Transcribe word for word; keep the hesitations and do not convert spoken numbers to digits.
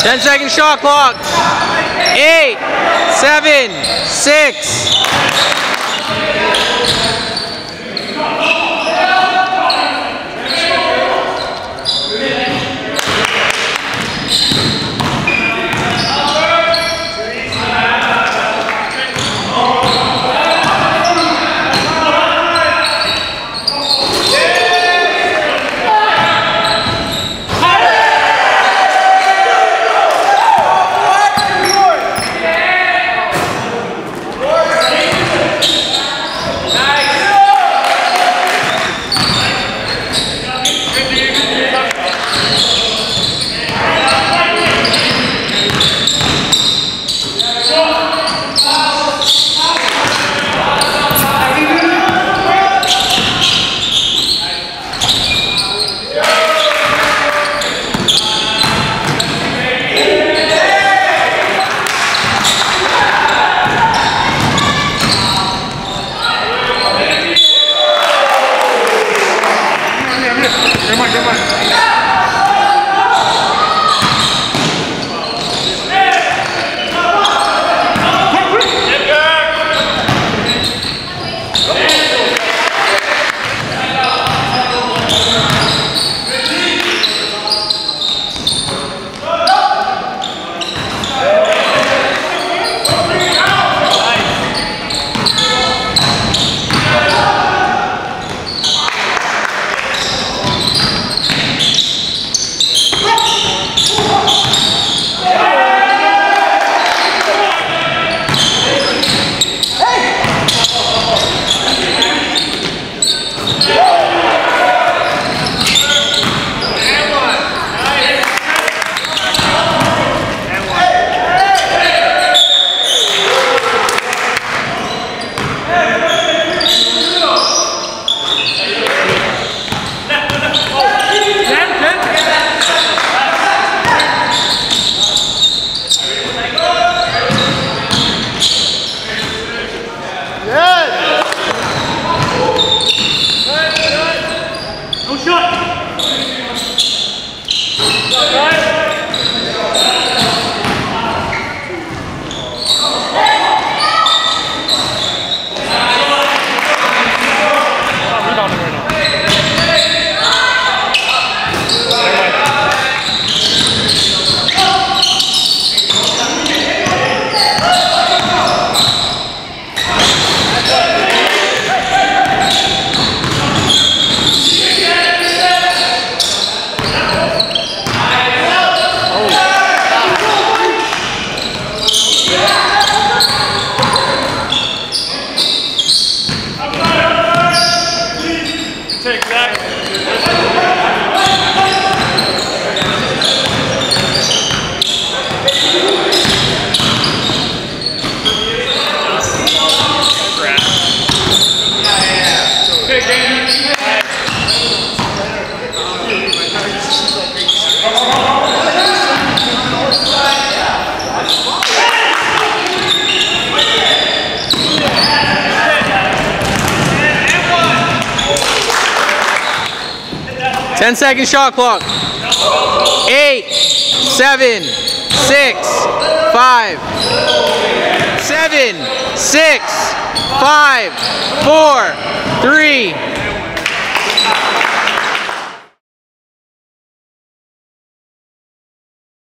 ten second shot clock. Eight, seven, six. ten second shot clock. Eight, seven, six, five, seven, six, five, four, three.